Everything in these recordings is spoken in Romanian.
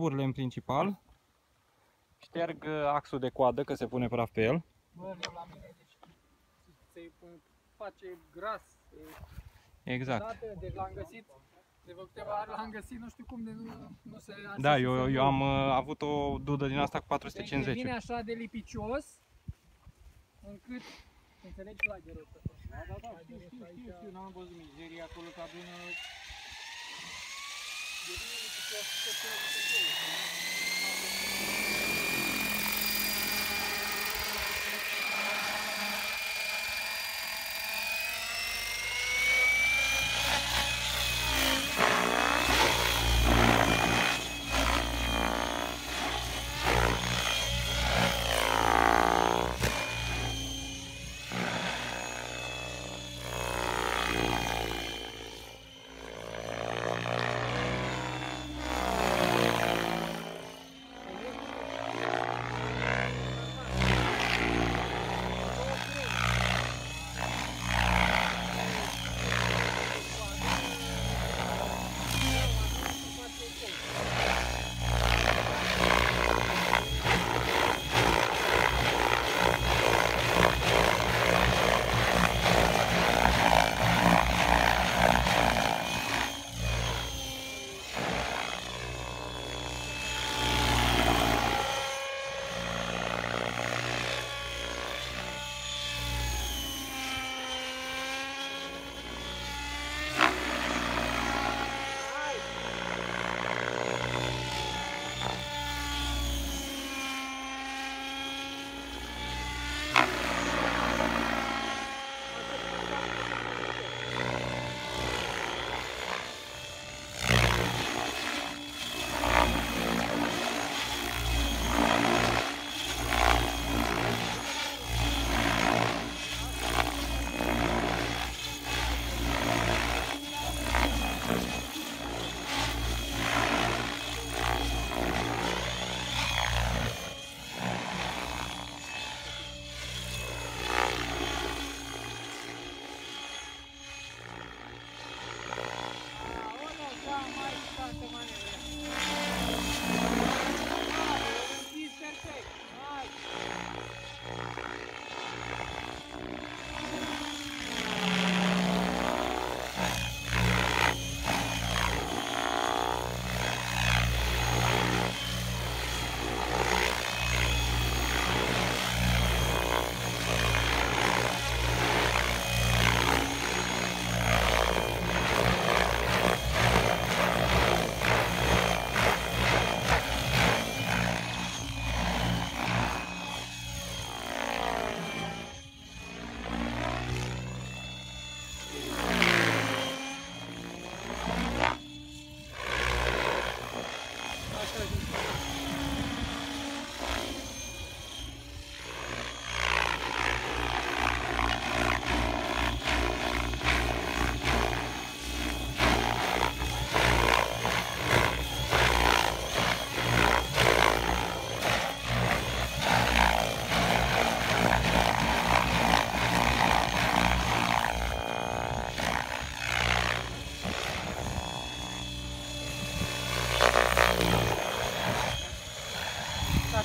Tuburile în principal, șterg axul de coadă, că se pune praf pe el. Bă, la mine, deci se face gras. Exact. Dată, deci l-am găsit, de vreo câteva ori l-am găsit, nu știu cum, de nu se... Da, eu am avut o dudă din asta cu 450. Deci devine așa de lipicios, încât... Înțelegi flagerul ăsta? Da, știu, n-am văzut mizeria acolo, că adună...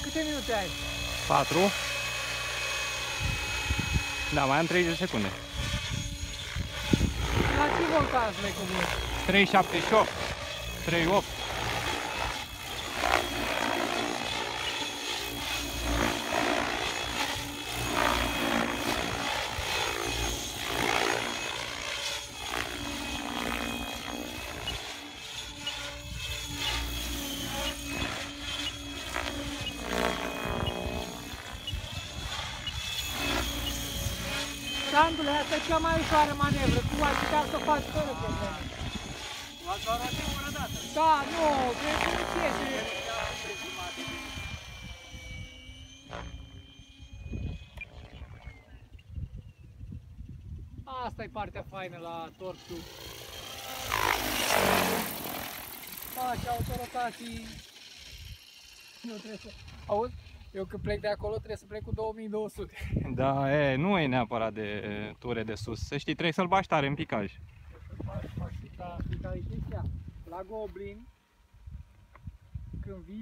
Câte minute ai? 4. Da, mai am 30 secunde. La ce voltaj mai cu mult? 378, 38. Sandule, asta e cea mai ușoară manevră, tu ai putea să o faci fără probleme. La doar o singură dată? Da, nu, trebuie să nu ieși. Asta e partea faină la torsul. Faci autorotații. Nu trebuie să... Auzi? Eu când plec de acolo trebuie să plec cu 2200. Da, nu e neapărat de ture de sus. Să știi, trebuie să-l bași tare în picaj. Trebuie să-l bași tare în picaj. La Goblin când vii